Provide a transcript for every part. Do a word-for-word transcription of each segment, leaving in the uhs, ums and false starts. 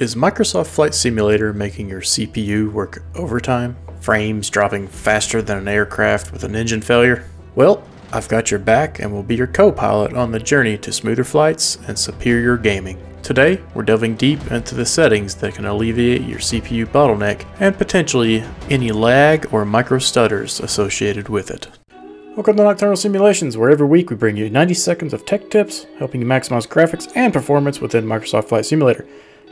Is Microsoft Flight Simulator making your C P U work overtime? Frames dropping faster than an aircraft with an engine failure? Well, I've got your back and will be your co-pilot on the journey to smoother flights and superior gaming. Today, we're delving deep into the settings that can alleviate your C P U bottleneck and potentially any lag or micro stutters associated with it. Welcome to Nocturnal Simulations, where every week we bring you ninety seconds of tech tips, helping you maximize graphics and performance within Microsoft Flight Simulator,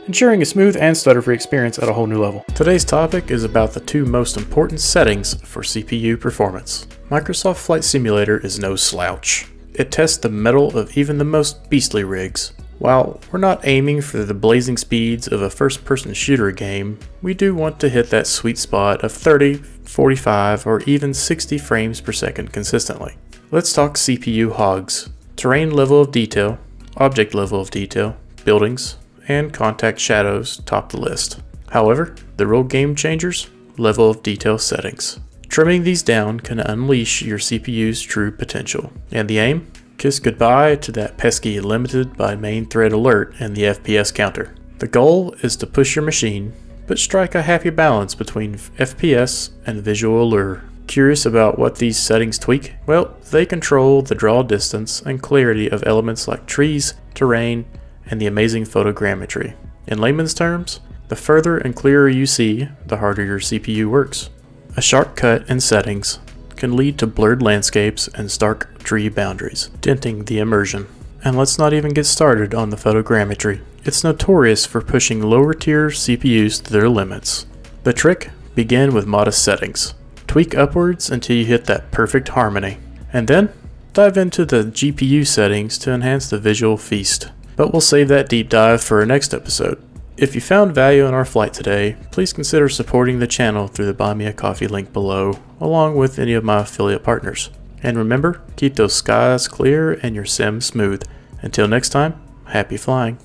ensuring a smooth and stutter-free experience at a whole new level. Today's topic is about the two most important settings for C P U performance. Microsoft Flight Simulator is no slouch. It tests the mettle of even the most beastly rigs. While we're not aiming for the blazing speeds of a first-person shooter game, we do want to hit that sweet spot of thirty, forty-five, or even sixty frames per second consistently. Let's talk C P U hogs. Terrain level of detail, object level of detail, buildings, and contact shadows top the list. However, the real game changers, level of detail settings. Trimming these down can unleash your C P U's true potential. And the aim? Kiss goodbye to that pesky limited by main thread alert and the F P S counter. The goal is to push your machine, but strike a happy balance between F P S and visual allure. Curious about what these settings tweak? Well, they control the draw distance and clarity of elements like trees, terrain, and the amazing photogrammetry. In layman's terms, the further and clearer you see, the harder your C P U works. A sharp cut in settings can lead to blurred landscapes and stark tree boundaries, denting the immersion. And let's not even get started on the photogrammetry. It's notorious for pushing lower tier C P Us to their limits. The trick? Begin with modest settings. Tweak upwards until you hit that perfect harmony. And then, dive into the G P U settings to enhance the visual feast. But we'll save that deep dive for our next episode. If you found value in our flight today, please consider supporting the channel through the Buy Me a Coffee link below, along with any of my affiliate partners. And remember, keep those skies clear and your sim smooth. Until next time, happy flying.